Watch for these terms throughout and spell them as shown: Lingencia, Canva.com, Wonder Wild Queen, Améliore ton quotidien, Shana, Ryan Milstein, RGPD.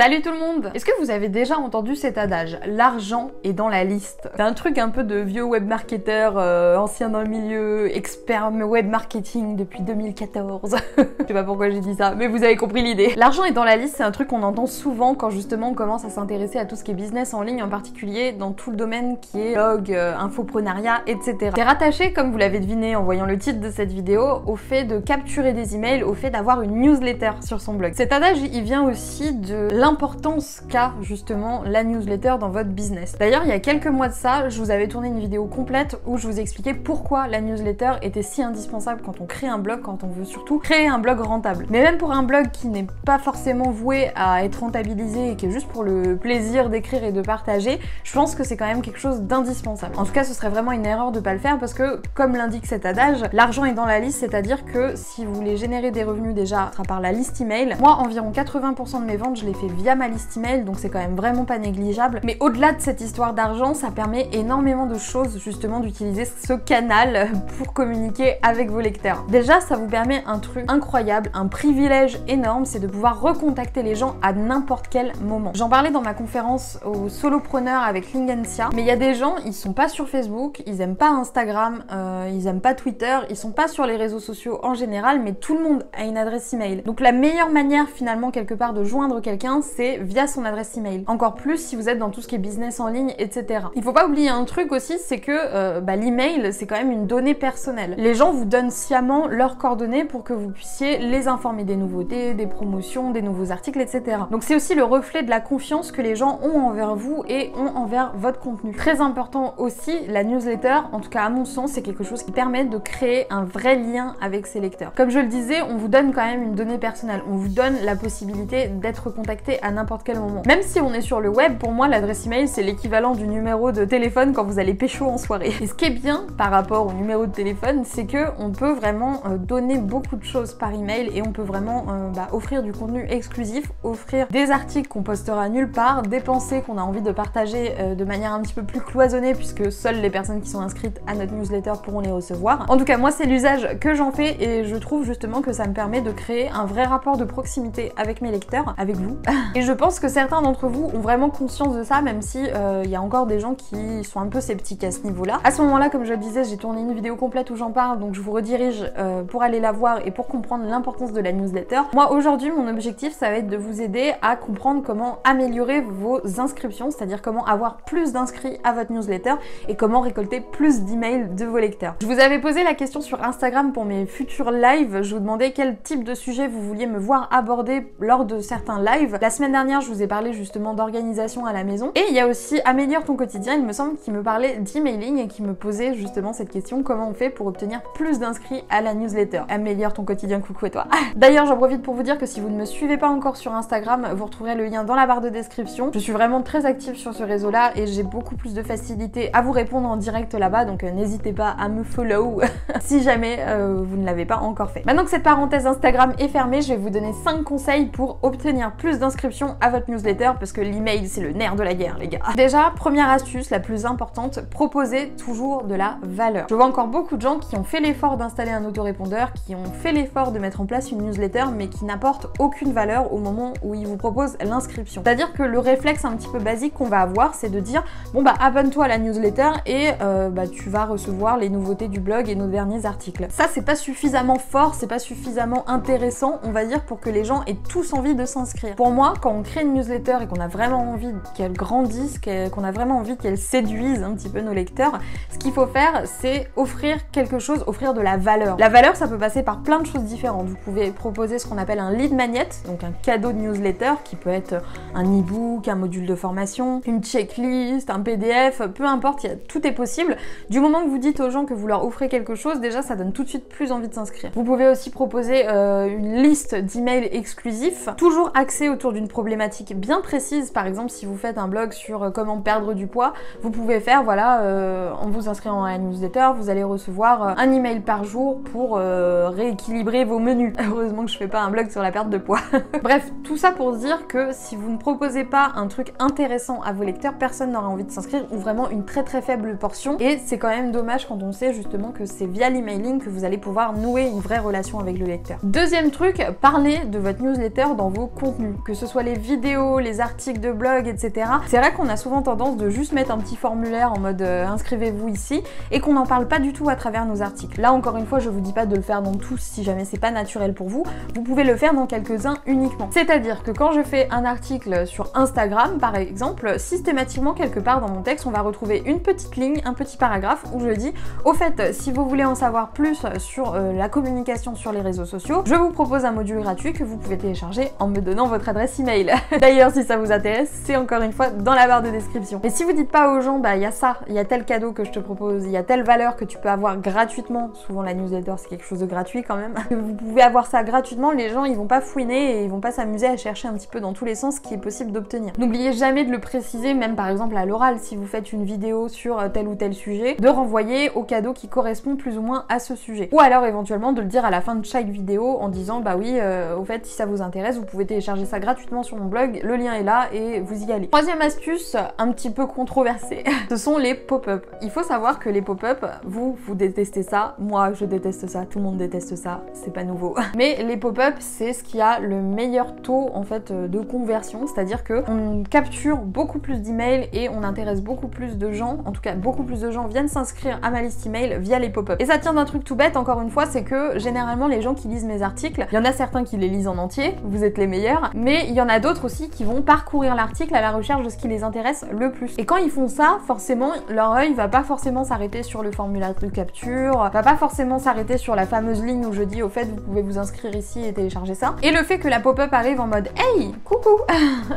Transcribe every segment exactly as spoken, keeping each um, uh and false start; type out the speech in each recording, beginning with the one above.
Salut tout le monde! Est-ce que vous avez déjà entendu cet adage, l'argent est dans la liste? C'est un truc un peu de vieux webmarketeur, euh, ancien dans le milieu, expert web marketing depuis deux mille quatorze. Je sais pas pourquoi j'ai dit ça, mais vous avez compris l'idée. L'argent est dans la liste, c'est un truc qu'on entend souvent quand justement on commence à s'intéresser à tout ce qui est business en ligne, en particulier dans tout le domaine qui est blog, euh, infoprenariat, et cetera. C'est rattaché, comme vous l'avez deviné en voyant le titre de cette vidéo, au fait de capturer des emails, au fait d'avoir une newsletter sur son blog. Cet adage, il vient aussi de l'importance qu'a justement la newsletter dans votre business. D'ailleurs, il y a quelques mois de ça, je vous avais tourné une vidéo complète où je vous expliquais pourquoi la newsletter était si indispensable quand on crée un blog, quand on veut surtout créer un blog rentable. Mais même pour un blog qui n'est pas forcément voué à être rentabilisé et qui est juste pour le plaisir d'écrire et de partager, je pense que c'est quand même quelque chose d'indispensable. En tout cas, ce serait vraiment une erreur de pas le faire parce que, comme l'indique cet adage, l'argent est dans la liste, c'est-à-dire que si vous voulez générer des revenus déjà par la liste email, moi environ quatre-vingts pour cent de mes ventes, je les fais via ma liste email, donc c'est quand même vraiment pas négligeable. Mais au-delà de cette histoire d'argent, ça permet énormément de choses justement d'utiliser ce canal pour communiquer avec vos lecteurs. Déjà, ça vous permet un truc incroyable, un privilège énorme, c'est de pouvoir recontacter les gens à n'importe quel moment. J'en parlais dans ma conférence aux solopreneurs avec Lingencia, mais il y a des gens, ils sont pas sur Facebook, ils aiment pas Instagram, euh, ils aiment pas Twitter, ils sont pas sur les réseaux sociaux en général, mais tout le monde a une adresse email. Donc la meilleure manière finalement quelque part de joindre quelqu'un, c'est via son adresse email. Encore plus si vous êtes dans tout ce qui est business en ligne, et cetera. Il faut pas oublier un truc aussi, c'est que euh, bah, l'email, c'est quand même une donnée personnelle. Les gens vous donnent sciemment leurs coordonnées pour que vous puissiez les informer des nouveautés, des promotions, des nouveaux articles, et cetera. Donc c'est aussi le reflet de la confiance que les gens ont envers vous et ont envers votre contenu. Très important aussi, la newsletter, en tout cas à mon sens, c'est quelque chose qui permet de créer un vrai lien avec ses lecteurs. Comme je le disais, on vous donne quand même une donnée personnelle. On vous donne la possibilité d'être contacté à n'importe quel moment. Même si on est sur le web, pour moi l'adresse email c'est l'équivalent du numéro de téléphone quand vous allez pécho en soirée. Et ce qui est bien par rapport au numéro de téléphone, c'est que on peut vraiment euh, donner beaucoup de choses par email et on peut vraiment euh, bah, offrir du contenu exclusif, offrir des articles qu'on postera nulle part, des pensées qu'on a envie de partager euh, de manière un petit peu plus cloisonnée puisque seules les personnes qui sont inscrites à notre newsletter pourront les recevoir. En tout cas, moi c'est l'usage que j'en fais et je trouve justement que ça me permet de créer un vrai rapport de proximité avec mes lecteurs, avec vous. Et je pense que certains d'entre vous ont vraiment conscience de ça, même si euh, y a encore des gens qui sont un peu sceptiques à ce niveau-là. À ce moment-là, comme je le disais, j'ai tourné une vidéo complète où j'en parle, donc je vous redirige euh, pour aller la voir et pour comprendre l'importance de la newsletter. Moi, aujourd'hui, mon objectif, ça va être de vous aider à comprendre comment améliorer vos inscriptions, c'est-à-dire comment avoir plus d'inscrits à votre newsletter et comment récolter plus d'emails de vos lecteurs. Je vous avais posé la question sur Instagram pour mes futurs lives. Je vous demandais quel type de sujet vous vouliez me voir aborder lors de certains lives. La semaine dernière, je vous ai parlé justement d'organisation à la maison. Et il y a aussi Améliore ton quotidien, il me semble, qui me parlait d'emailing et qui me posait justement cette question, comment on fait pour obtenir plus d'inscrits à la newsletter? Améliore ton quotidien, coucou et toi. D'ailleurs, j'en profite pour vous dire que si vous ne me suivez pas encore sur Instagram, vous retrouverez le lien dans la barre de description. Je suis vraiment très active sur ce réseau-là et j'ai beaucoup plus de facilité à vous répondre en direct là-bas, donc n'hésitez pas à me follow si jamais euh, vous ne l'avez pas encore fait. Maintenant que cette parenthèse Instagram est fermée, je vais vous donner cinq conseils pour obtenir plus d'inscription à votre newsletter parce que l'email c'est le nerf de la guerre les gars. Déjà, première astuce, la plus importante, proposez toujours de la valeur. Je vois encore beaucoup de gens qui ont fait l'effort d'installer un autorépondeur, qui ont fait l'effort de mettre en place une newsletter mais qui n'apportent aucune valeur au moment où ils vous proposent l'inscription. C'est-à-dire que le réflexe un petit peu basique qu'on va avoir, c'est de dire bon bah abonne-toi à la newsletter et euh, bah tu vas recevoir les nouveautés du blog et nos derniers articles. Ça c'est pas suffisamment fort, c'est pas suffisamment intéressant on va dire pour que les gens aient tous envie de s'inscrire. Pour moi, quand on crée une newsletter et qu'on a vraiment envie qu'elle grandisse, qu'on a vraiment envie qu'elle séduise un petit peu nos lecteurs, ce qu'il faut faire, c'est offrir quelque chose, offrir de la valeur. La valeur, ça peut passer par plein de choses différentes. Vous pouvez proposer ce qu'on appelle un lead magnet, donc un cadeau de newsletter qui peut être un e-book, un module de formation, une checklist, un P D F, peu importe, tout est possible. Du moment que vous dites aux gens que vous leur offrez quelque chose, déjà, ça donne tout de suite plus envie de s'inscrire. Vous pouvez aussi proposer euh, une liste d'emails exclusifs, toujours axée autour d'une problématique bien précise. Par exemple, si vous faites un blog sur comment perdre du poids, vous pouvez faire, voilà, euh, en vous inscrivant à la newsletter, vous allez recevoir un email par jour pour euh, rééquilibrer vos menus. Heureusement que je fais pas un blog sur la perte de poids. Bref, tout ça pour dire que si vous ne proposez pas un truc intéressant à vos lecteurs, personne n'aura envie de s'inscrire ou vraiment une très très faible portion. Et c'est quand même dommage quand on sait justement que c'est via l'emailing que vous allez pouvoir nouer une vraie relation avec le lecteur. Deuxième truc, parlez de votre newsletter dans vos contenus. Que ce soit les vidéos, les articles de blog, et cetera. C'est vrai qu'on a souvent tendance de juste mettre un petit formulaire en mode euh, inscrivez-vous ici et qu'on n'en parle pas du tout à travers nos articles. Là encore une fois, je vous dis pas de le faire dans tous si jamais c'est pas naturel pour vous. Vous pouvez le faire dans quelques-uns uniquement. C'est-à-dire que quand je fais un article sur Instagram par exemple, systématiquement quelque part dans mon texte, on va retrouver une petite ligne, un petit paragraphe où je dis au fait, si vous voulez en savoir plus sur euh, la communication sur les réseaux sociaux, je vous propose un module gratuit que vous pouvez télécharger en me donnant votre adresse email. D'ailleurs, si ça vous intéresse, c'est encore une fois dans la barre de description. Et si vous dites pas aux gens, bah il y a ça, il y a tel cadeau que je te propose, il y a telle valeur que tu peux avoir gratuitement, souvent la newsletter c'est quelque chose de gratuit quand même, que vous pouvez avoir ça gratuitement, les gens ils vont pas fouiner et ils vont pas s'amuser à chercher un petit peu dans tous les sens ce qui est possible d'obtenir. N'oubliez jamais de le préciser, même par exemple à l'oral, si vous faites une vidéo sur tel ou tel sujet, de renvoyer au cadeau qui correspond plus ou moins à ce sujet. Ou alors éventuellement de le dire à la fin de chaque vidéo en disant bah oui, euh, au fait si ça vous intéresse, vous pouvez télécharger ça gratuitement sur mon blog, le lien est là et vous y allez. Troisième astuce, un petit peu controversée, ce sont les pop-up. Il faut savoir que les pop-up, vous, vous détestez ça, moi je déteste ça, tout le monde déteste ça, c'est pas nouveau. Mais les pop-up, c'est ce qui a le meilleur taux en fait de conversion, c'est-à-dire que on capture beaucoup plus d'emails et on intéresse beaucoup plus de gens, en tout cas beaucoup plus de gens viennent s'inscrire à ma liste email via les pop-up. Et ça tient d'un truc tout bête, encore une fois, c'est que généralement les gens qui lisent mes articles, il y en a certains qui les lisent en entier, vous êtes les meilleurs, mais il y en a d'autres aussi qui vont parcourir l'article à la recherche de ce qui les intéresse le plus. Et quand ils font ça, forcément, leur œil va pas forcément s'arrêter sur le formulaire de capture, va pas forcément s'arrêter sur la fameuse ligne où je dis au fait vous pouvez vous inscrire ici et télécharger ça. Et le fait que la pop-up arrive en mode hey, coucou,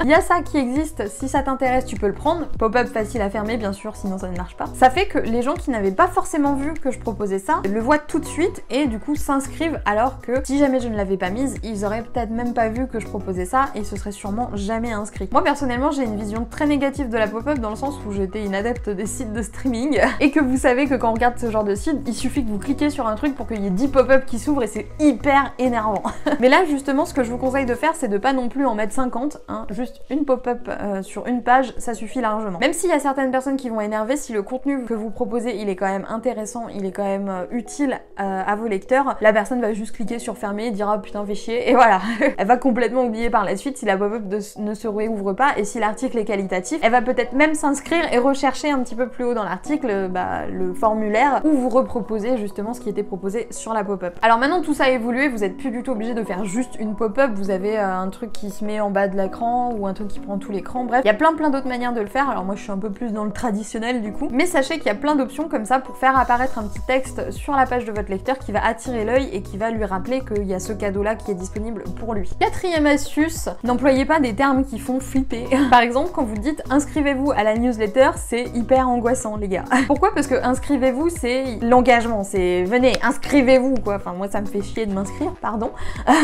il y a ça qui existe, si ça t'intéresse tu peux le prendre, pop-up facile à fermer bien sûr sinon ça ne marche pas. Ça fait que les gens qui n'avaient pas forcément vu que je proposais ça, le voient tout de suite et du coup s'inscrivent, alors que si jamais je ne l'avais pas mise, ils auraient peut-être même pas vu que je proposais ça et se seraient sûrement jamais inscrits. Moi personnellement j'ai une vision très négative de la pop-up dans le sens où j'étais une adepte des sites de streaming et que vous savez que quand on regarde ce genre de site, il suffit que vous cliquez sur un truc pour qu'il y ait dix pop-up qui s'ouvrent et c'est hyper énervant. Mais là justement ce que je vous conseille de faire c'est de pas non plus en mettre cinquante, hein, juste une pop-up euh, sur une page, ça suffit largement. Même s'il y a certaines personnes qui vont énerver, si le contenu que vous proposez il est quand même intéressant, il est quand même euh, utile euh, à vos lecteurs, la personne va juste cliquer sur fermer et dire ah putain fais chier et voilà. Elle va complètement oublier par la suite si la pop-up ne se réouvre pas et si l'article est qualitatif, elle va peut-être même s'inscrire et rechercher un petit peu plus haut dans l'article bah, le formulaire où vous reproposez justement ce qui était proposé sur la pop-up. Alors maintenant tout ça a évolué, vous êtes plus du tout obligé de faire juste une pop-up, vous avez euh, un truc qui se met en bas de l'écran ou un truc qui prend tout l'écran, bref, il y a plein plein d'autres manières de le faire, alors moi je suis un peu plus dans le traditionnel du coup, mais sachez qu'il y a plein d'options comme ça pour faire apparaître un petit texte sur la page de votre lecteur qui va attirer l'œil et qui va lui rappeler qu'il y a ce cadeau là qui est disponible pour lui. Quatrième astuce, n'employez pas des termes qui font flipper. Par exemple quand vous dites inscrivez-vous à la newsletter, c'est hyper angoissant les gars. Pourquoi? Parce que inscrivez-vous c'est l'engagement, c'est venez inscrivez-vous quoi, enfin moi ça me fait chier de m'inscrire, pardon,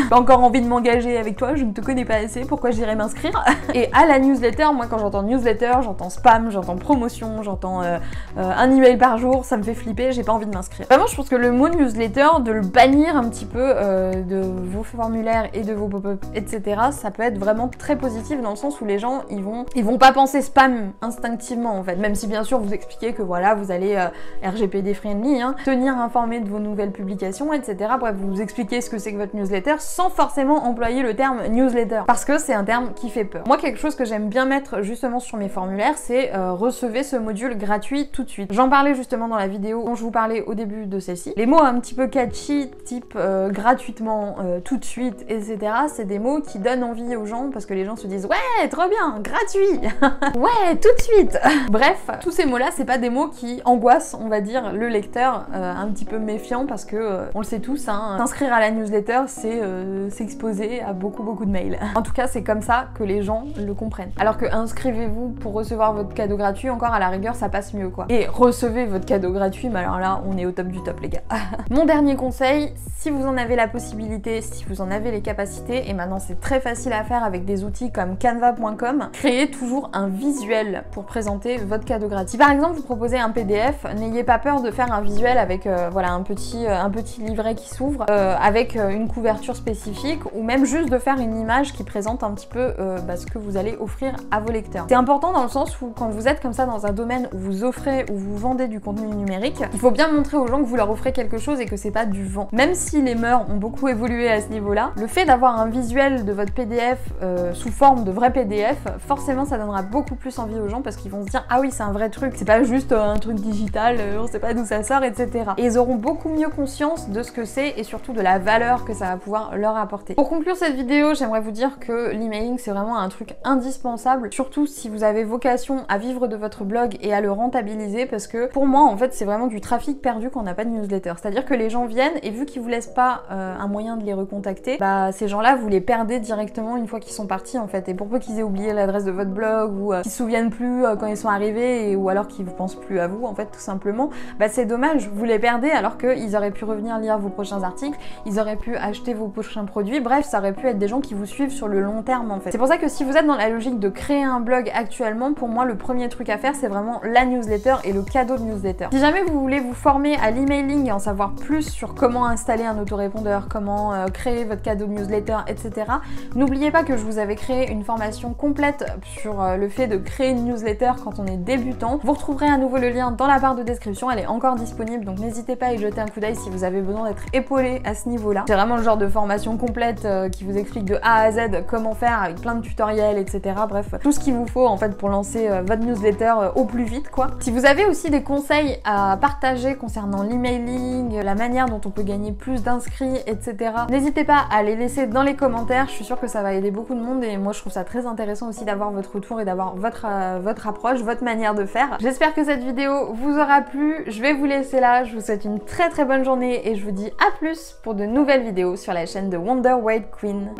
pas encore envie de m'engager avec toi, je ne te connais pas assez, pourquoi j'irais m'inscrire? Et à la newsletter, moi quand j'entends newsletter, j'entends spam, j'entends promotion, j'entends euh, euh, un email par jour, ça me fait flipper, j'ai pas envie de m'inscrire. Vraiment je pense que le mot newsletter, de le bannir un petit peu euh, de vos formulaires et de vos pop-up et cetera, ça peut être vraiment très positif dans le sens où les gens ils vont, ils vont pas penser spam instinctivement en fait, même si bien sûr vous expliquez que voilà vous allez euh, R G P D friendly, hein, tenir informé de vos nouvelles publications et cetera. Bref vous expliquez ce que c'est que votre newsletter sans forcément employer le terme newsletter parce que c'est un terme qui fait peur. Moi quelque chose que j'aime bien mettre justement sur mes formulaires c'est euh, recevez ce module gratuit tout de suite. J'en parlais justement dans la vidéo dont je vous parlais au début de celle-ci. Les mots un petit peu catchy type euh, gratuitement, euh, tout de suite et cetera c'est des mots qui donnent envie aux gens parce que les gens se disent ouais trop bien, gratuit, ouais tout de suite. Bref tous ces mots là c'est pas des mots qui angoissent on va dire le lecteur euh, un petit peu méfiant parce que euh, on le sait tous hein, s'inscrire à la newsletter c'est euh, s'exposer à beaucoup beaucoup de mails. En tout cas c'est comme ça que les gens le comprennent. Alors que inscrivez-vous pour recevoir votre cadeau gratuit, encore à la rigueur ça passe mieux quoi. Et recevez votre cadeau gratuit, mais alors là on est au top du top les gars. Mon dernier conseil, si vous en avez la possibilité, si vous en avez les capacités, et maintenant c'est très facile à faire avec des outils comme Canva point com, créez toujours un visuel pour présenter votre cadeau gratuit. Si par exemple vous proposez un P D F, n'ayez pas peur de faire un visuel avec euh, voilà un petit, euh, un petit livret qui s'ouvre, euh, avec euh, une couverture spécifique, ou même juste de faire une image qui présente un petit peu euh, bah, ce que vous allez offrir à vos lecteurs. C'est important dans le sens où quand vous êtes comme ça dans un domaine où vous offrez, où vous vendez du contenu numérique, il faut bien montrer aux gens que vous leur offrez quelque chose et que c'est pas du vent. Même si les mœurs ont beaucoup évolué à ce niveau-là, le fait d'avoir un visuel de votre P D F P D F euh, sous forme de vrai P D F, forcément ça donnera beaucoup plus envie aux gens parce qu'ils vont se dire « Ah oui, c'est un vrai truc, c'est pas juste un truc digital, on sait pas d'où ça sort, et cetera » Et ils auront beaucoup mieux conscience de ce que c'est et surtout de la valeur que ça va pouvoir leur apporter. Pour conclure cette vidéo, j'aimerais vous dire que l'emailing, c'est vraiment un truc indispensable, surtout si vous avez vocation à vivre de votre blog et à le rentabiliser, parce que pour moi, en fait, c'est vraiment du trafic perdu quand on n'a pas de newsletter. C'est-à-dire que les gens viennent et vu qu'ils vous laissent pas euh, un moyen de les recontacter, bah ces gens-là, vous les perdez directement une fois qu'ils sont partis, en fait. Et pour peu qu'ils aient oublié l'adresse de votre blog ou euh, qu'ils se souviennent plus euh, quand ils sont arrivés et, ou alors qu'ils ne pensent plus à vous, en fait, tout simplement, bah c'est dommage, vous les perdez alors qu'ils auraient pu revenir lire vos prochains articles, ils auraient pu acheter vos prochains produits, bref, ça aurait pu être des gens qui vous suivent sur le long terme, en fait. C'est pour ça que si vous êtes dans la logique de créer un blog actuellement, pour moi, le premier truc à faire, c'est vraiment la newsletter et le cadeau de newsletter. Si jamais vous voulez vous former à l'emailing et en savoir plus sur comment installer un autorépondeur, comment euh, créer votre cadeau de newsletter, et cetera, n'oubliez pas que je vous avais créé une formation complète sur euh, le fait de créer une newsletter quand on est débutant. Vous retrouverez à nouveau le lien dans la barre de description, elle est encore disponible, donc n'hésitez pas à y jeter un coup d'œil si vous avez besoin d'être épaulé à ce niveau-là. C'est vraiment le genre de formation complète euh, qui vous explique de A à Z comment faire avec plein de tutoriels, et cetera. Bref, tout ce qu'il vous faut en fait pour lancer euh, votre newsletter euh, au plus vite, quoi. Si vous avez aussi des conseils à partager concernant l'emailing, la manière dont on peut gagner plus d'inscrits, et cetera, n'hésitez pas à les laisser dans les commentaires, je suis sûre que ça va aider beaucoup de monde et moi je trouve ça très intéressant aussi d'avoir votre retour et d'avoir votre, euh, votre approche, votre manière de faire. J'espère que cette vidéo vous aura plu, je vais vous laisser là, je vous souhaite une très très bonne journée et je vous dis à plus pour de nouvelles vidéos sur la chaîne de Wonder Wild Queen.